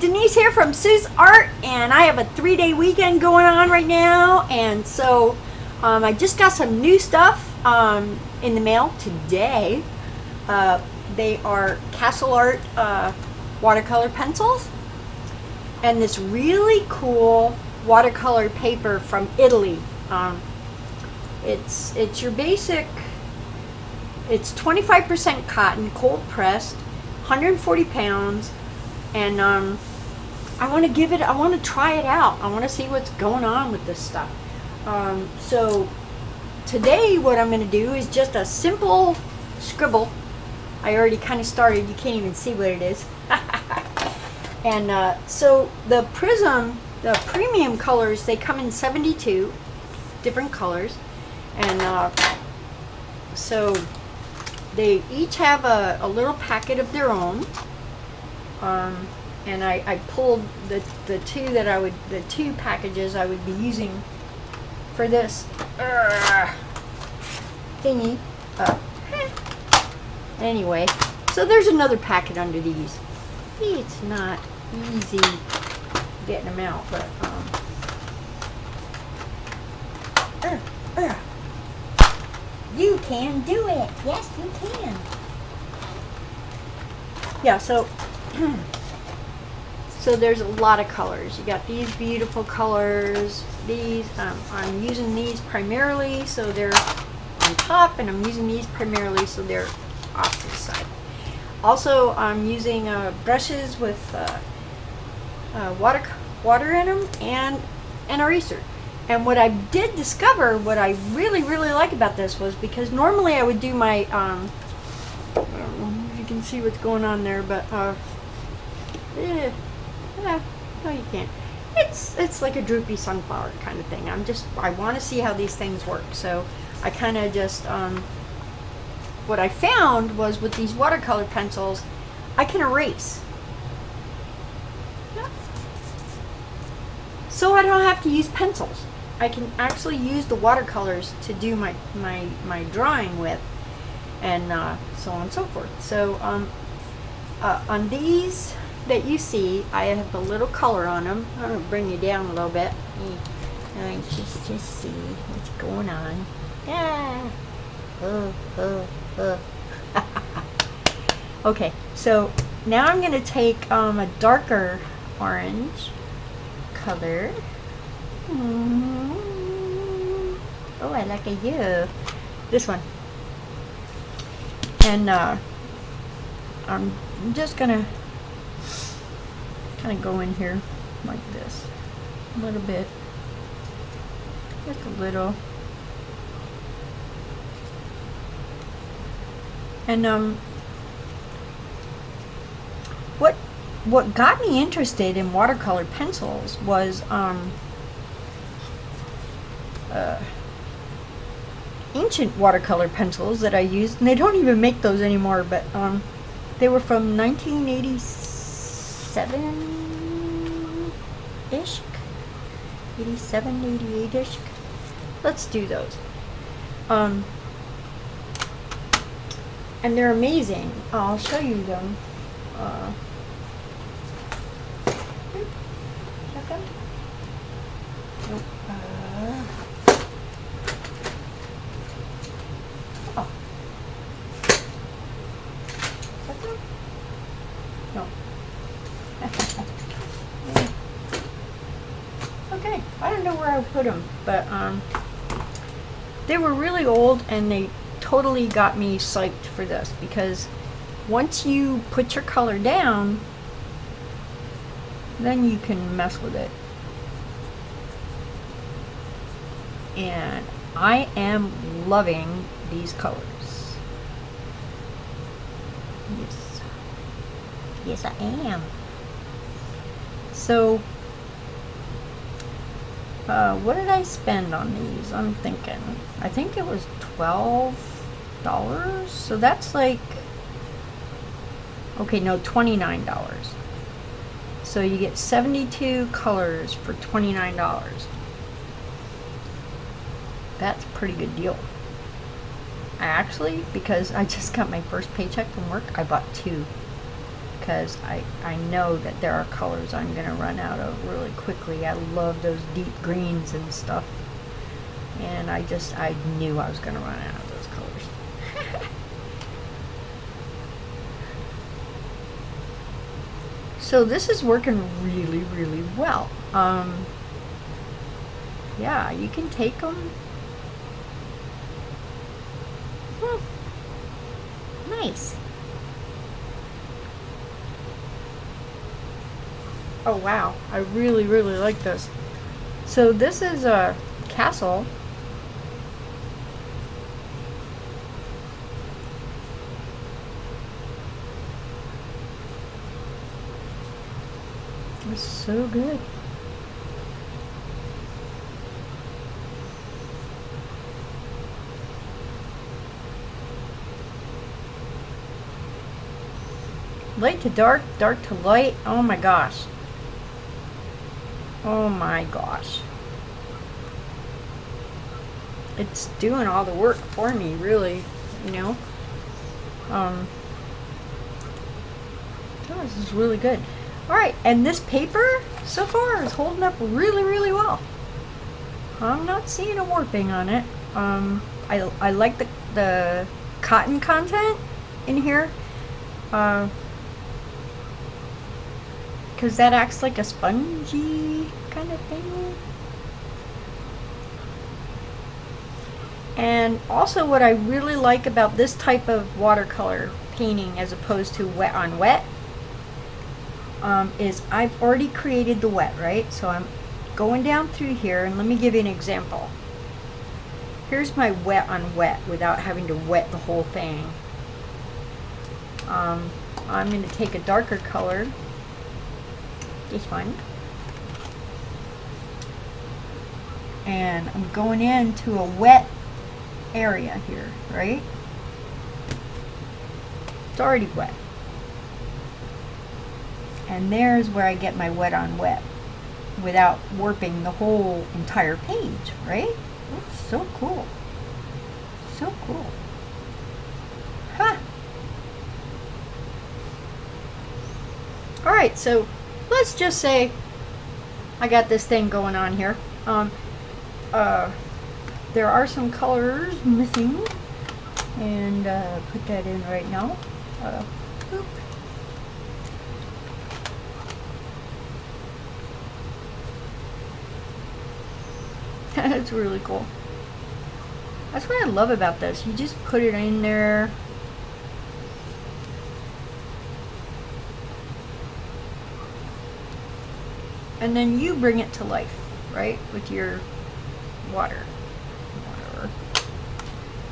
Denise here from TUSART, and I have a 3-day weekend going on right now, and so I just got some new stuff in the mail today. They are Castle Art watercolor pencils and this really cool watercolor paper from Italy. It's your basic, it's 25% cotton, cold pressed, 140 pounds, and I want to try it out. I want to see what's going on with this stuff. So today what I'm going to do is just a simple scribble. I already kind of started, you can't even see what it is. And so the Prism, the premium colors, they come in 72 different colors, and so they each have a little packet of their own. And I pulled the two packages I would be using for this thingy. Anyway, so there's another packet under these. It's not easy getting them out, but you can do it. Yes, you can. Yeah. So there's a lot of colors. You got these beautiful colors. These I'm using these primarily, so they're on top, and I'm using these primarily, so they're off to the side. Also, I'm using brushes with water in them and an eraser. And what I did discover, what I really like about this was, because normally I would do my I don't know if you can see what's going on there, but no, you can't. It's like a droopy sunflower kind of thing. I want to see how these things work, so I kind of just what I found was with these watercolor pencils, I can erase. So I don't have to use pencils. I can actually use the watercolors to do my drawing with, and so on and so forth. So on these that you see, I have a little color on them. I'm gonna bring you down a little bit. I just see what's going on. Yeah. Okay, so now I'm going to take a darker orange color. Oh, I like a yellow. This one. And I'm just going to kind of go in here like this. A little bit. Just a little. And what got me interested in watercolor pencils was ancient watercolor pencils that I used, and they don't even make those anymore, but they were from 1987-ish, 87, 88-ish. Let's do those. And they're amazing. I'll show you them. Okay, I don't know where I put them, but they were really old, and they totally got me psyched for this, because once you put your color down, then you can mess with it. And I am loving these colors. Yes. Yes, I am. So, what did I spend on these? I'm thinking. I think it was $12, so that's like, okay, no, $29. So you get 72 colors for $29. That's a pretty good deal. Actually, because I just got my first paycheck from work, I bought two. because I know that there are colors I'm going to run out of really quickly. I love those deep greens and stuff. And I knew I was going to run out of those colors. So this is working really, really well. Yeah, you can take them. Nice. Oh wow, I really, really like this. So this is a Castle . It's so good. Light to dark, dark to light. Oh my gosh. Oh my gosh. It's doing all the work for me, really, you know. Oh, this is really good. All right, and this paper so far is holding up really, really well. I'm not seeing a warping on it. I like the cotton content in here. Because that acts like a spongy kind of thing. And also what I really like about this type of watercolor painting as opposed to wet on wet is I've already created the wet, right? So I'm going down through here, and let me give you an example. Here's my wet on wet without having to wet the whole thing. I'm going to take a darker color. This one, and I'm going into a wet area here, right? It's already wet, and there's where I get my wet on wet without warping the whole entire page, right? That's so cool, so cool. Huh. All right, so let's just say I got this thing going on here. There are some colors missing, and put that in right now. Boop. That's really cool. That's what I love about this. You just put it in there. And then you bring it to life, right? With your water. Water.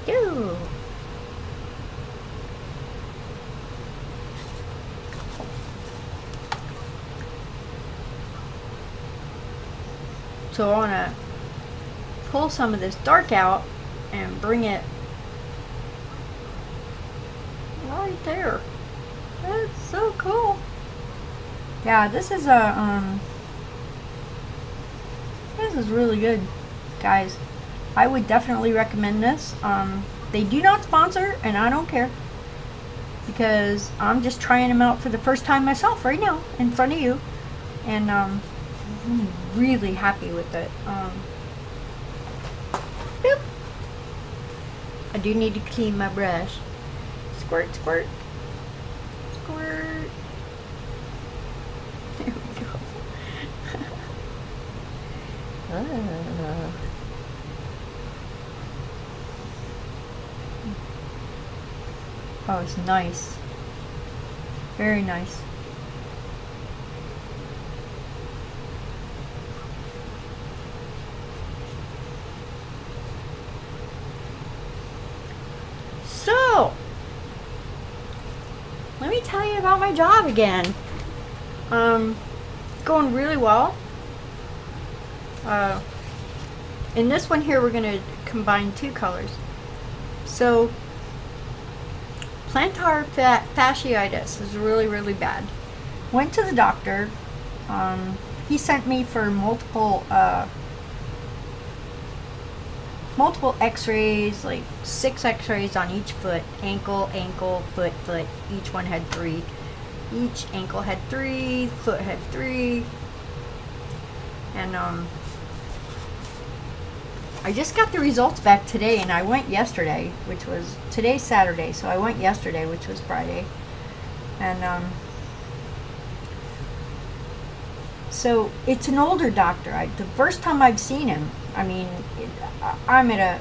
Ew. So I want to pull some of this dark out and bring it right there. That's so cool. Yeah, this is a this is really good, guys. I would definitely recommend this. They do not sponsor, and I don't care, because I'm just trying them out for the first time myself right now in front of you, and I'm really happy with it. I do need to clean my brush. Squirt, squirt, squirt. There we go. Oh, it's nice. Very nice. So, let me tell you about my job again. Going really well. In this one here, we're going to combine two colors. So, plantar fasciitis is really, really bad. Went to the doctor. He sent me for multiple x-rays, like 6 x-rays on each foot, ankle, foot. Each one had 3. each. Ankle had 3, foot had 3. And I just got the results back today, and I went yesterday, which was today's Saturday, so I went yesterday, which was Friday. And so it's an older doctor. The first time I've seen him, I mean, I'm at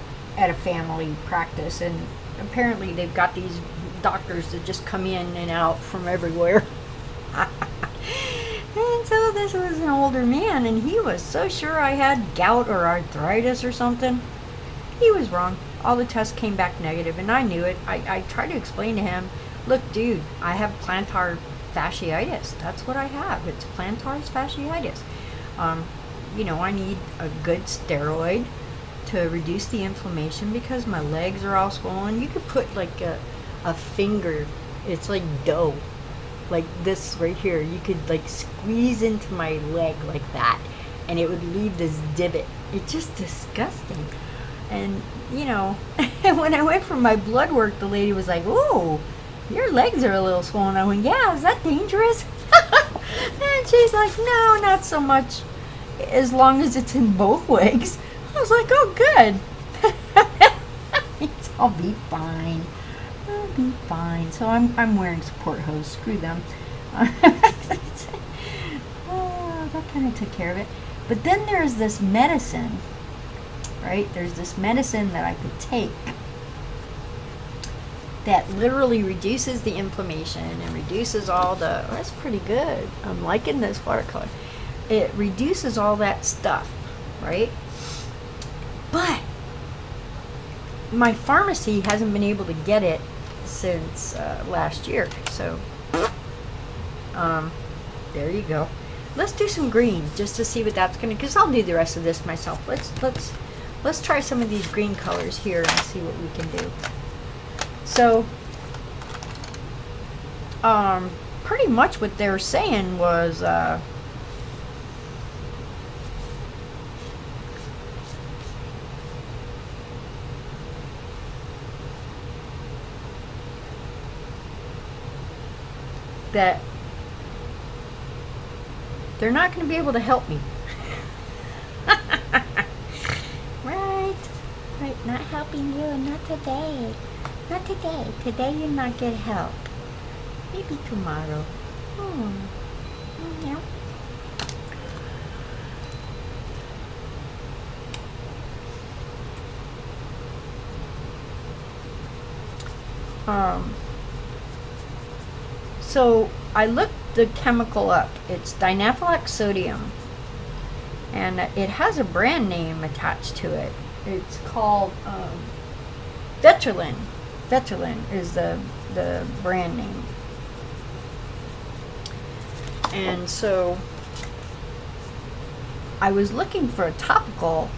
a family practice, and apparently they've got these doctors that just come in and out from everywhere. And so this was an older man, and he was so sure I had gout or arthritis or something. He was wrong. All the tests came back negative, and I knew it. I tried to explain to him, look, dude, I have plantar fasciitis. That's what I have. It's plantar fasciitis. You know, I need a good steroid to reduce the inflammation because my legs are all swollen. You could put like a finger. It's like dough. Like this right here, you could like squeeze into my leg like that, and it would leave this divot. It's just disgusting. And you know, when I went for my blood work, the lady was like, "Whoa, your legs are a little swollen." I went, "Yeah, is that dangerous?" And she's like, "No, not so much, as long as it's in both legs." I was like, "Oh, good. I'll be fine." Be fine. So I'm wearing support hose. Screw them. Oh, that kind of took care of it. But then there's this medicine, right? There's this medicine that I could take that literally reduces the inflammation and reduces all the. Oh, that's pretty good. I'm liking this watercolor. It reduces all that stuff, right? But my pharmacy hasn't been able to get it since last year, so there you go. Let's do some green just to see what that's gonna, because I'll do the rest of this myself. Let's try some of these green colors here and see what we can do. So pretty much what they were saying was that they're not going to be able to help me. right, not helping you, not today. Today you're not going to help. Maybe tomorrow. Yeah. So I looked the chemical up. It's dinaphylax sodium, and it has a brand name attached to it. It's called Vetrolin. Vetrolin is the brand name. And so I was looking for a topical,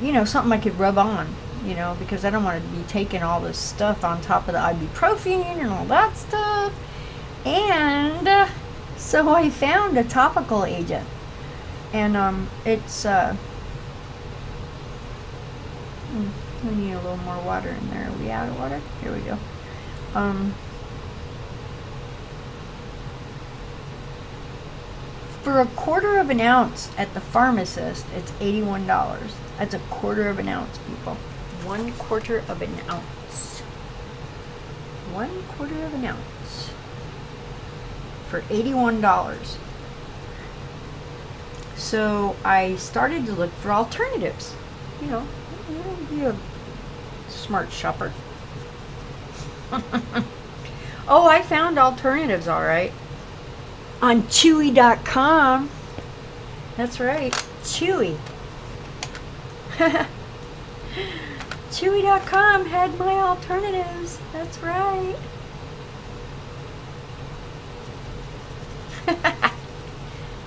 you know, something I could rub on. You know, because I don't want to be taking all this stuff on top of the ibuprofen and all that stuff. And so I found a topical agent, and it's we need a little more water in there. Are we out of water? Here we go. For a quarter of an ounce at the pharmacist, it's $81. That's a quarter of an ounce, people. 1/4 of an ounce. 1/4 of an ounce for $81. So I started to look for alternatives. You know, be a smart shopper. Oh, I found alternatives, all right. On Chewy.com. That's right, Chewy. Chewy.com had my alternatives. That's right.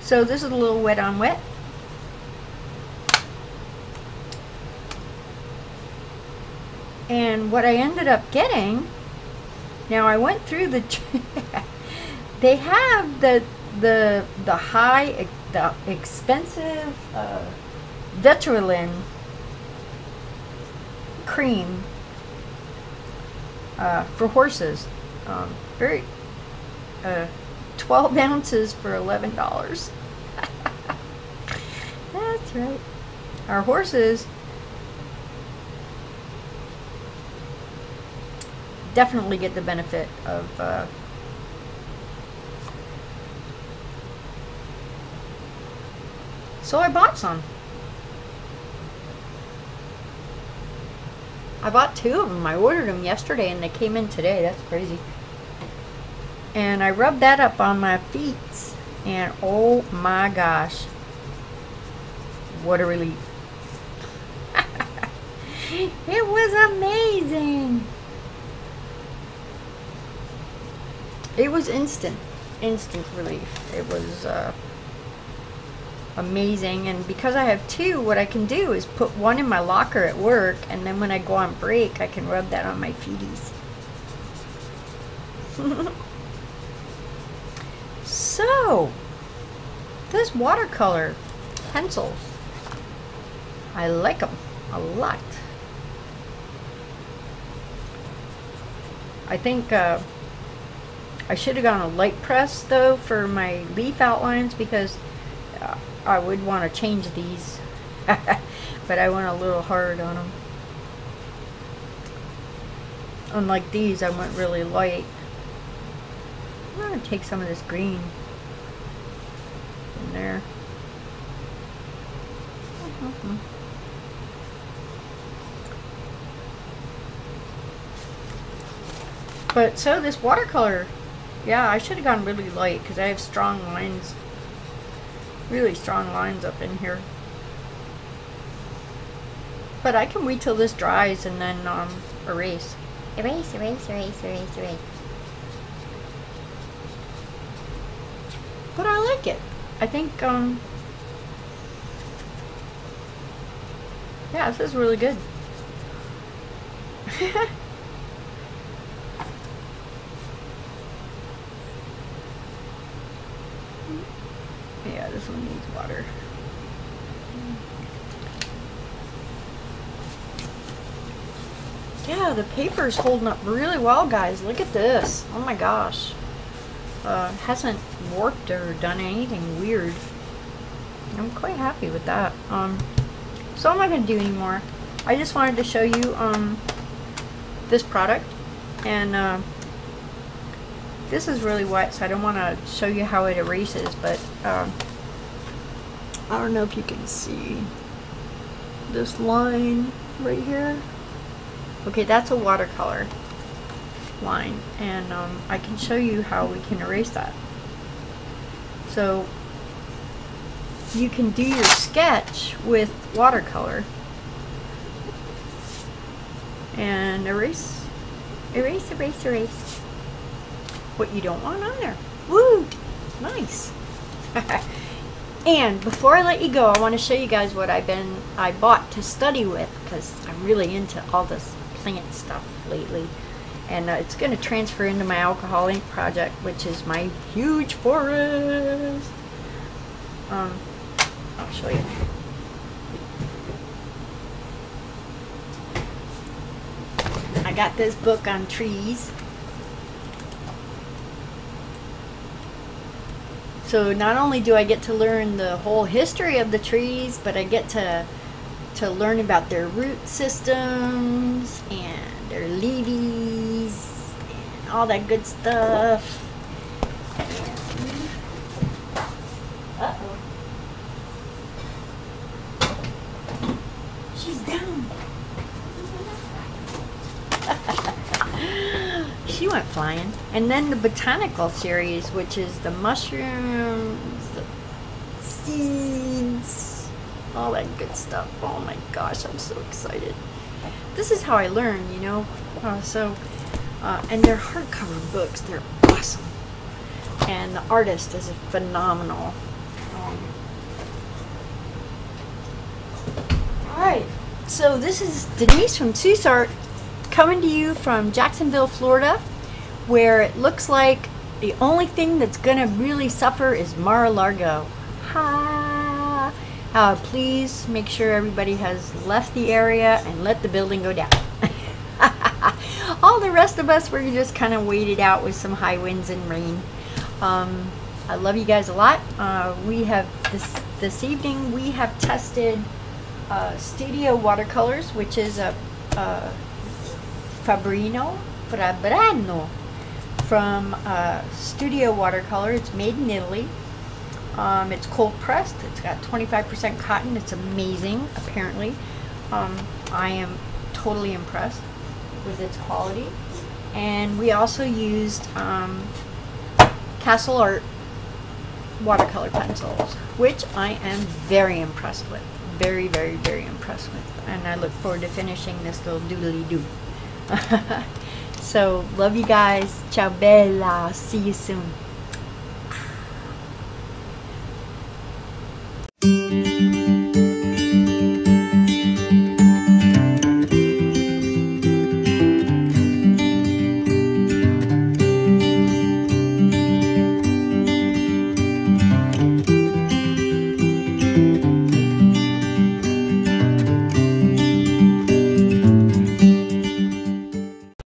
So this is a little wet on wet. And what I ended up getting, now I went through the they have the high, the expensive Vetrolin cream for horses, very 12 ounces for $11. That's right. Our horses definitely get the benefit of so I bought some. I bought two of them. I ordered them yesterday and they came in today. That's crazy. And I rubbed that up on my feet and oh my gosh, what a relief. It was amazing. It was instant relief. It was amazing. And because I have two, what I can do is put one in my locker at work, and then when I go on break, I can rub that on my feeties. So, this watercolor pencils, I like them a lot. I think I should have gone a light press though for my leaf outlines, because I would want to change these, but I went a little hard on them. Unlike these, I went really light. I'm going to take some of this green in there. Mm-hmm. But so this watercolor, yeah, I should have gone really light because I have strong lines, really strong lines up in here. But I can wait till this dries and then erase. Erase. But I like it. I think, yeah, this is really good. Yeah, this one needs water. Yeah, the paper's holding up really well, guys. Look at this. Oh my gosh. Hasn't warped or done anything weird. I'm quite happy with that. So I'm not going to do any more. I just wanted to show you this product. And this is really wet, so I don't want to show you how it erases, but I don't know if you can see this line right here. Okay, that's a watercolor line, and I can show you how we can erase that. So you can do your sketch with watercolor and erase what you don't want on there. Woo! Nice! And before I let you go, I want to show you guys what I bought to study with, because I'm really into all this plant stuff lately. And it's going to transfer into my alcohol ink project, which is my huge forest. I'll show you. I got this book on trees. So not only do I get to learn the whole history of the trees, but I get to learn about their root systems and their leaves and all that good stuff. Uh-oh. She's down. She went flying. And then the botanical series, which is the mushrooms, the seeds, all that good stuff. Oh my gosh, I'm so excited. This is how I learn, you know. And they're hardcover books. They're awesome. And the artist is phenomenal. Alright, so this is Denise from TUSART coming to you from Jacksonville, Florida, where it looks like the only thing that's gonna really suffer is Mar-a-Lago. Ha! Please make sure everybody has left the area and let the building go down. All the rest of us were just kind of waited out with some high winds and rain. I love you guys a lot. We have this evening we have tested Studio Watercolors, which is a Fabriano from Studio Watercolor. It's made in Italy. It's cold pressed. It's got 25% cotton. It's amazing, apparently. I am totally impressed with its quality. And we also used Castle Art watercolor pencils, which I am very impressed with. Very, very, very impressed with. And I look forward to finishing this little doodly-doo. So, love you guys. Ciao bella. See you soon.